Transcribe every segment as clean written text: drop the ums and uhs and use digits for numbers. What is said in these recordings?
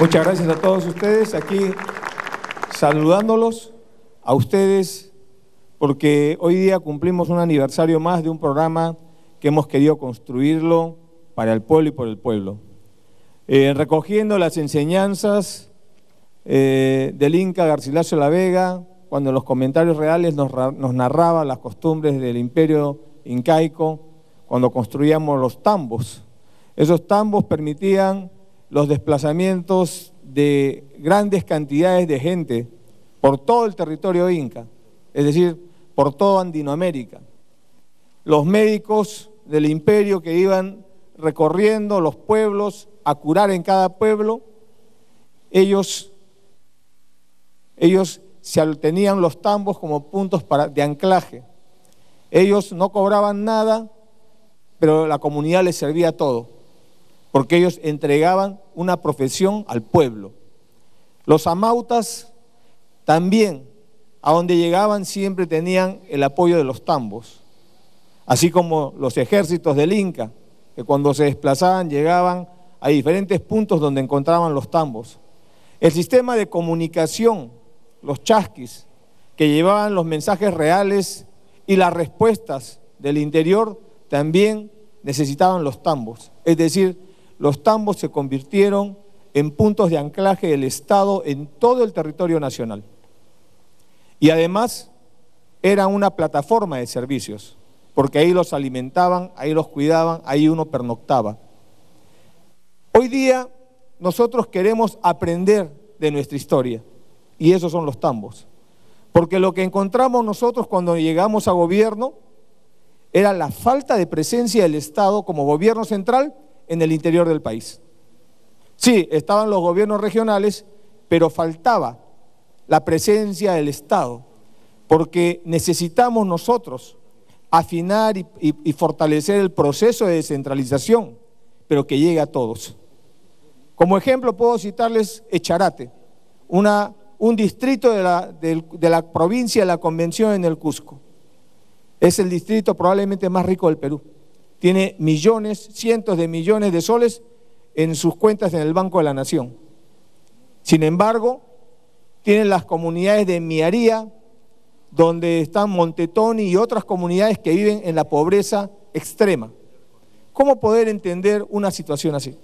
Muchas gracias a todos ustedes, aquí saludándolos a ustedes, porque hoy día cumplimos un aniversario más de un programa que hemos querido construirlo para el pueblo y por el pueblo. Recogiendo las enseñanzas del Inca Garcilaso de la Vega, cuando en los comentarios reales nos narraba las costumbres del Imperio Incaico, cuando construíamos los tambos. Esos tambos permitían los desplazamientos de grandes cantidades de gente por todo el territorio inca, es decir, por toda Andinoamérica. Los médicos del imperio que iban recorriendo los pueblos a curar en cada pueblo, ellos tenían los tambos como puntos de anclaje. Ellos no cobraban nada, pero la comunidad les servía todo, porque ellos entregaban una profesión al pueblo. Los amautas también, a donde llegaban siempre tenían el apoyo de los tambos, así como los ejércitos del Inca, que cuando se desplazaban llegaban a diferentes puntos donde encontraban los tambos. El sistema de comunicación, los chasquis, que llevaban los mensajes reales y las respuestas del interior, también necesitaban los tambos, es decir, los tambos se convirtieron en puntos de anclaje del Estado en todo el territorio nacional. Y además, eran una plataforma de servicios, porque ahí los alimentaban, ahí los cuidaban, ahí uno pernoctaba. Hoy día, nosotros queremos aprender de nuestra historia, y esos son los tambos. Porque lo que encontramos nosotros cuando llegamos a gobierno era la falta de presencia del Estado como gobierno central en el interior del país. Sí, estaban los gobiernos regionales, pero faltaba la presencia del Estado, porque necesitamos nosotros afinar y fortalecer el proceso de descentralización, pero que llegue a todos. Como ejemplo puedo citarles Echarate, un distrito de la provincia de la Convención en el Cusco. Es el distrito probablemente más rico del Perú. Tiene millones, cientos de millones de soles en sus cuentas en el Banco de la Nación. Sin embargo, tienen las comunidades de Miaría, donde están Montetoni y otras comunidades que viven en la pobreza extrema. ¿Cómo poder entender una situación así?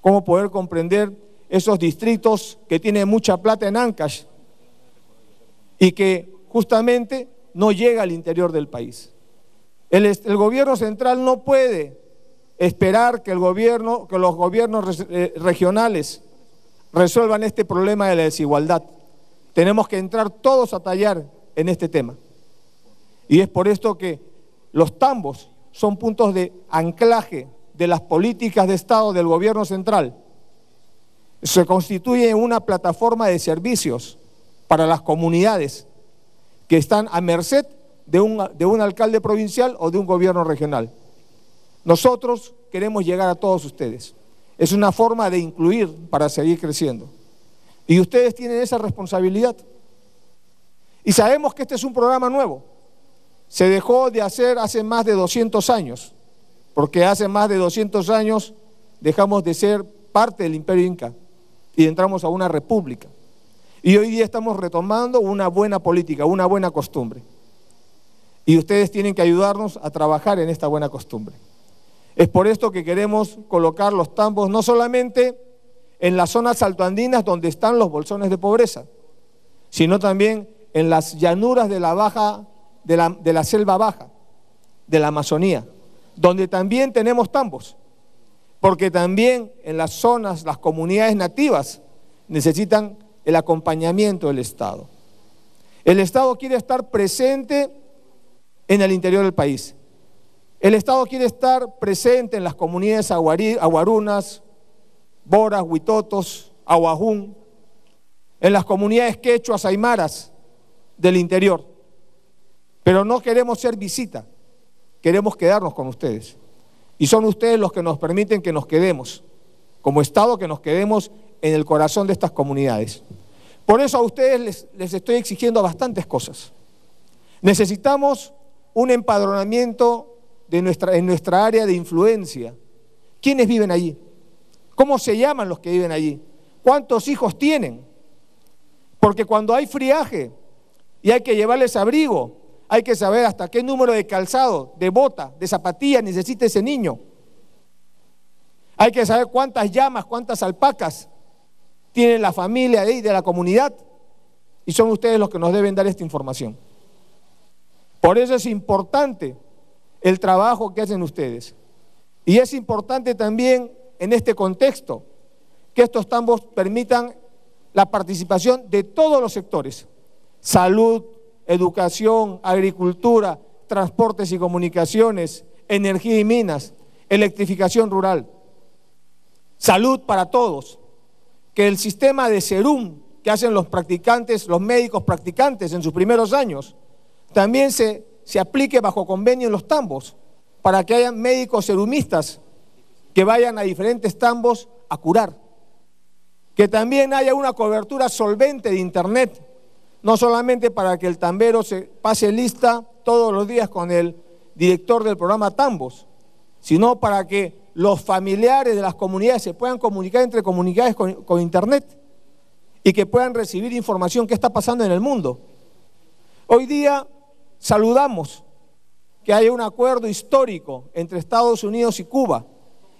¿Cómo poder comprender esos distritos que tienen mucha plata en Ancash y que justamente no llega al interior del país? El gobierno central no puede esperar que los gobiernos regionales resuelvan este problema de la desigualdad. Tenemos que entrar todos a tallar en este tema. Y es por esto que los tambos son puntos de anclaje de las políticas de Estado del gobierno central. Se constituye una plataforma de servicios para las comunidades que están a merced de un alcalde provincial o de un gobierno regional. Nosotros queremos llegar a todos ustedes. Es una forma de incluir para seguir creciendo. Y ustedes tienen esa responsabilidad. Y sabemos que este es un programa nuevo. Se dejó de hacer hace más de 200 años, porque hace más de 200 años dejamos de ser parte del Imperio Inca y entramos a una república. Y hoy día estamos retomando una buena política, una buena costumbre. Y ustedes tienen que ayudarnos a trabajar en esta buena costumbre. Es por esto que queremos colocar los tambos no solamente en las zonas altoandinas donde están los bolsones de pobreza, sino también en las llanuras de la selva baja, de la Amazonía, donde también tenemos tambos, porque también en las zonas, las comunidades nativas necesitan el acompañamiento del Estado. El Estado quiere estar presente en el interior del país. El Estado quiere estar presente en las comunidades aguarunas, boras, huitotos, aguajún, en las comunidades quechuas, aymaras del interior. Pero no queremos ser visita, queremos quedarnos con ustedes. Y son ustedes los que nos permiten que nos quedemos, como Estado que nos quedemos en el corazón de estas comunidades. Por eso a ustedes les estoy exigiendo bastantes cosas. Necesitamos un empadronamiento en nuestra área de influencia. ¿Quiénes viven allí? ¿Cómo se llaman los que viven allí? cuántos hijos tienen, porque cuando hay friaje y hay que llevarles abrigo, hay que saber hasta qué número de calzado, de bota, de zapatilla necesita ese niño. Hay que saber cuántas llamas, cuántas alpacas tiene la familia de la comunidad, y son ustedes los que nos deben dar esta información. Por eso es importante el trabajo que hacen ustedes. Y es importante también en este contexto que estos tambos permitan la participación de todos los sectores: salud, educación, agricultura, transportes y comunicaciones, energía y minas, electrificación rural, salud para todos. Que el sistema de serum que hacen los practicantes, los médicos practicantes en sus primeros años, también se aplique bajo convenio en los tambos, para que haya médicos serumistas que vayan a diferentes tambos a curar. Que también haya una cobertura solvente de internet, no solamente para que el tambero se pase lista todos los días con el director del programa Tambos, sino para que los familiares de las comunidades se puedan comunicar entre comunidades con internet, y que puedan recibir información que está pasando en el mundo. Hoy día saludamos que haya un acuerdo histórico entre Estados Unidos y Cuba,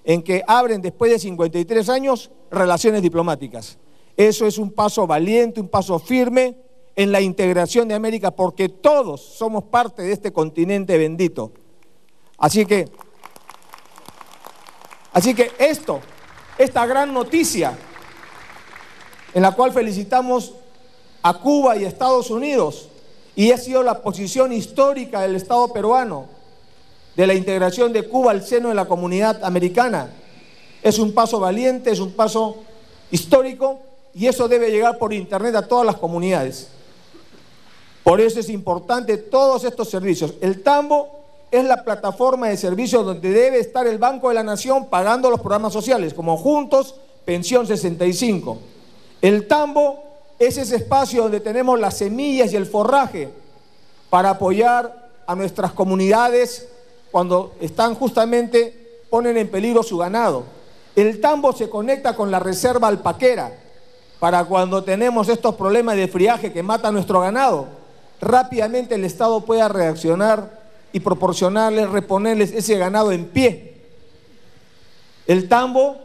en que abren después de 53 años relaciones diplomáticas. Eso es un paso valiente, un paso firme en la integración de América, porque todos somos parte de este continente bendito. Así que esta gran noticia, en la cual felicitamos a Cuba y a Estados Unidos, y ha sido la posición histórica del Estado peruano de la integración de Cuba al seno de la comunidad americana, es un paso valiente, es un paso histórico, y eso debe llegar por internet a todas las comunidades. Por eso es importante todos estos servicios. El tambo es la plataforma de servicios donde debe estar el Banco de la Nación pagando los programas sociales, como Juntos, Pensión 65. El tambo es ese espacio donde tenemos las semillas y el forraje para apoyar a nuestras comunidades cuando están justamente, ponen en peligro su ganado. El tambo se conecta con la reserva alpaquera para cuando tenemos estos problemas de friaje que mata a nuestro ganado, rápidamente el Estado pueda reaccionar y proporcionarles, reponerles ese ganado en pie. El tambo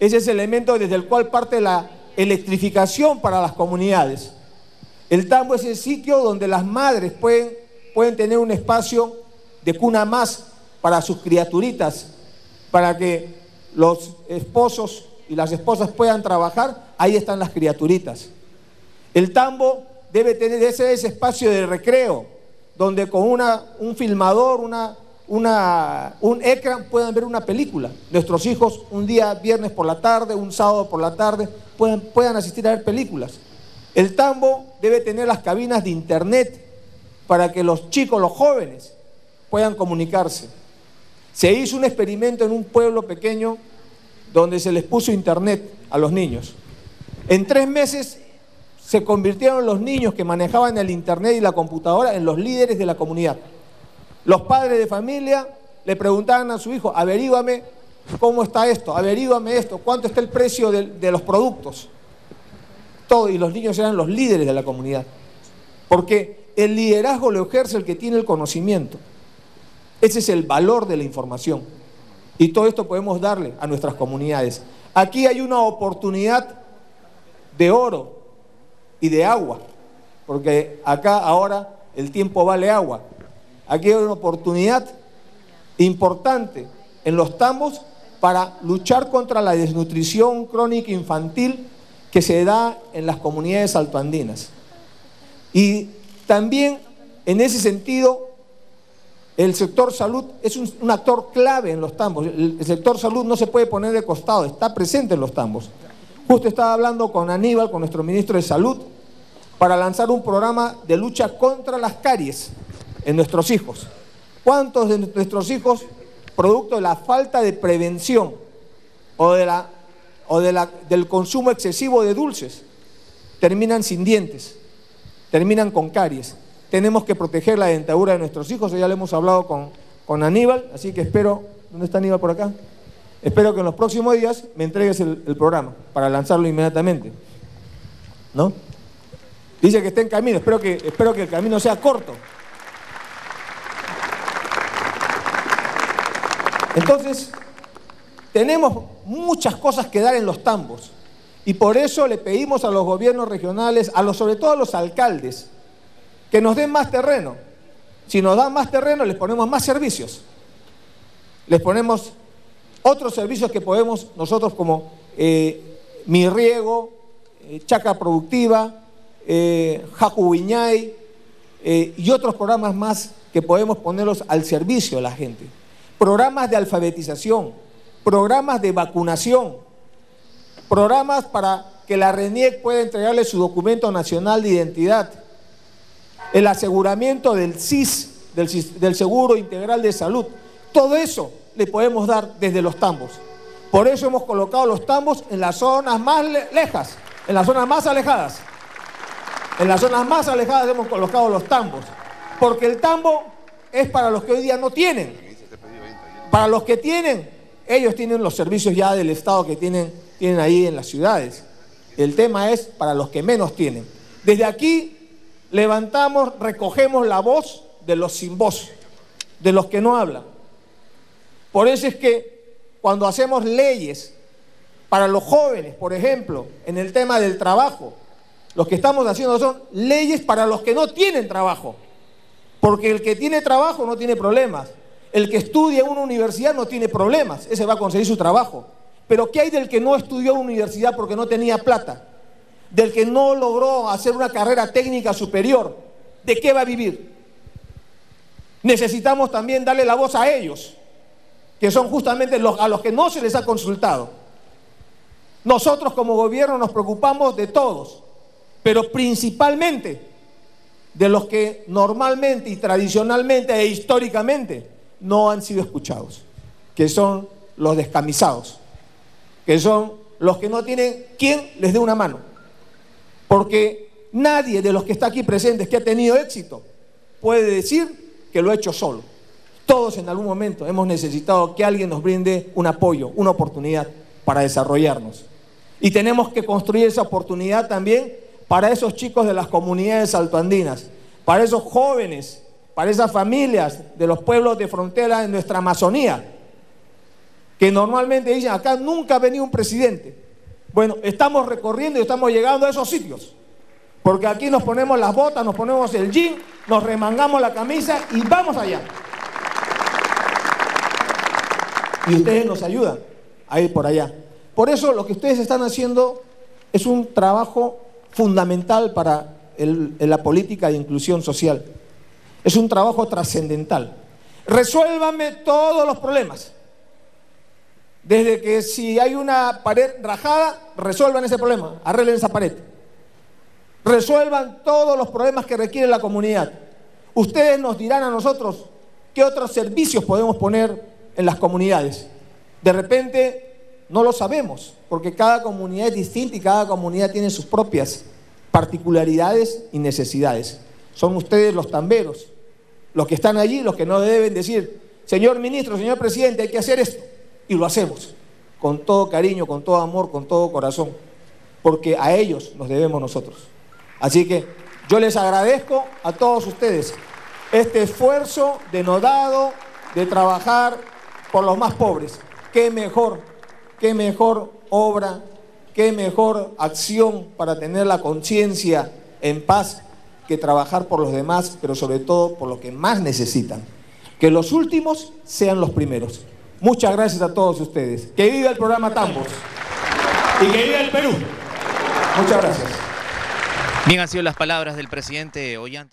es ese elemento desde el cual parte la electrificación para las comunidades. El tambo es el sitio donde las madres pueden tener un espacio de cuna más para sus criaturitas, para que los esposos y las esposas puedan trabajar, ahí están las criaturitas. El tambo debe tener ese espacio de recreo, donde con un filmador, un ecran, puedan ver una película. Nuestros hijos un día viernes por la tarde, un sábado por la tarde, puedan asistir a ver películas. El tambo debe tener las cabinas de internet para que los chicos, los jóvenes, puedan comunicarse. Se hizo un experimento en un pueblo pequeño donde se les puso internet a los niños. En 3 meses se convirtieron los niños que manejaban el internet y la computadora en los líderes de la comunidad. Los padres de familia le preguntaban a su hijo: averígame cómo está esto, averígame esto, cuánto está el precio de los productos. Todo, y los niños eran los líderes de la comunidad. Porque el liderazgo lo ejerce el que tiene el conocimiento. Ese es el valor de la información. Y todo esto podemos darle a nuestras comunidades. Aquí hay una oportunidad de oro y de agua, porque acá ahora el tiempo vale agua. Aquí hay una oportunidad importante en los tambos para luchar contra la desnutrición crónica infantil que se da en las comunidades altoandinas. Y también, en ese sentido, el sector salud es un actor clave en los tambos. El sector salud no se puede poner de costado, está presente en los tambos. Justo estaba hablando con Aníbal, con nuestro ministro de Salud, para lanzar un programa de lucha contra las caries en nuestros hijos. ¿Cuántos de nuestros hijos, producto de la falta de prevención o del consumo excesivo de dulces, terminan sin dientes, terminan con caries? Tenemos que proteger la dentadura de nuestros hijos, ya lo hemos hablado con Aníbal, así que espero... ¿Dónde está Aníbal por acá? Espero que en los próximos días me entregues el programa para lanzarlo inmediatamente, ¿no? Dice que está en camino, espero que el camino sea corto. Entonces, tenemos muchas cosas que dar en los tambos y por eso le pedimos a los gobiernos regionales, sobre todo a los alcaldes, que nos den más terreno. Si nos dan más terreno, les ponemos más servicios. Les ponemos otros servicios que podemos nosotros, como Mi Riego, Chacra Productiva, Jacubiñay y otros programas más que podemos ponerlos al servicio de la gente. Programas de alfabetización, programas de vacunación, programas para que la RENIEC pueda entregarle su documento nacional de identidad, el aseguramiento del SIS, del Seguro Integral de Salud. Todo eso le podemos dar desde los tambos. Por eso hemos colocado los tambos en las zonas más lejas, en las zonas más alejadas. En las zonas más alejadas hemos colocado los tambos, porque el tambo es para los que hoy día no tienen. Para los que tienen, ellos tienen los servicios ya del Estado que tienen ahí en las ciudades. El tema es para los que menos tienen. Desde aquí levantamos, recogemos la voz de los sin voz, de los que no hablan. Por eso es que cuando hacemos leyes para los jóvenes, por ejemplo, en el tema del trabajo, lo que estamos haciendo son leyes para los que no tienen trabajo. Porque el que tiene trabajo no tiene problemas. El que estudia en una universidad no tiene problemas, ese va a conseguir su trabajo. Pero ¿qué hay del que no estudió en una universidad porque no tenía plata? Del que no logró hacer una carrera técnica superior, ¿de qué va a vivir? Necesitamos también darle la voz a ellos, que son justamente a los que no se les ha consultado. Nosotros como gobierno nos preocupamos de todos, pero principalmente de los que normalmente y tradicionalmente e históricamente no han sido escuchados, que son los descamisados, que son los que no tienen quien les dé una mano, porque nadie de los que está aquí presentes que ha tenido éxito puede decir que lo ha hecho solo. Todos en algún momento hemos necesitado que alguien nos brinde un apoyo, una oportunidad para desarrollarnos, y tenemos que construir esa oportunidad también para esos chicos de las comunidades altoandinas, para esos jóvenes, para esas familias de los pueblos de frontera en nuestra Amazonía, que normalmente dicen, acá nunca ha venido un presidente. Bueno, estamos recorriendo y estamos llegando a esos sitios, porque aquí nos ponemos las botas, nos ponemos el jean, nos remangamos la camisa y vamos allá. Y ustedes nos ayudan a ir por allá. Por eso lo que ustedes están haciendo es un trabajo fundamental para la política de inclusión social. Es un trabajo trascendental. Resuélvanme todos los problemas. Desde que si hay una pared rajada, resuelvan ese problema, arreglen esa pared. Resuelvan todos los problemas que requiere la comunidad. Ustedes nos dirán a nosotros qué otros servicios podemos poner en las comunidades. De repente no lo sabemos, porque cada comunidad es distinta y cada comunidad tiene sus propias particularidades y necesidades. Son ustedes los tamberos, los que están allí, los que no deben decir, señor ministro, señor presidente, hay que hacer esto. Y lo hacemos, con todo cariño, con todo amor, con todo corazón, porque a ellos nos debemos nosotros. Así que yo les agradezco a todos ustedes este esfuerzo denodado de trabajar por los más pobres. Qué mejor obra, qué mejor acción para tener la conciencia en paz, que trabajar por los demás, pero sobre todo por los que más necesitan. Que los últimos sean los primeros. Muchas gracias a todos ustedes. Que viva el programa Tambos. Y que viva el Perú. Muchas gracias. Bien, han sido las palabras del presidente Ollanta.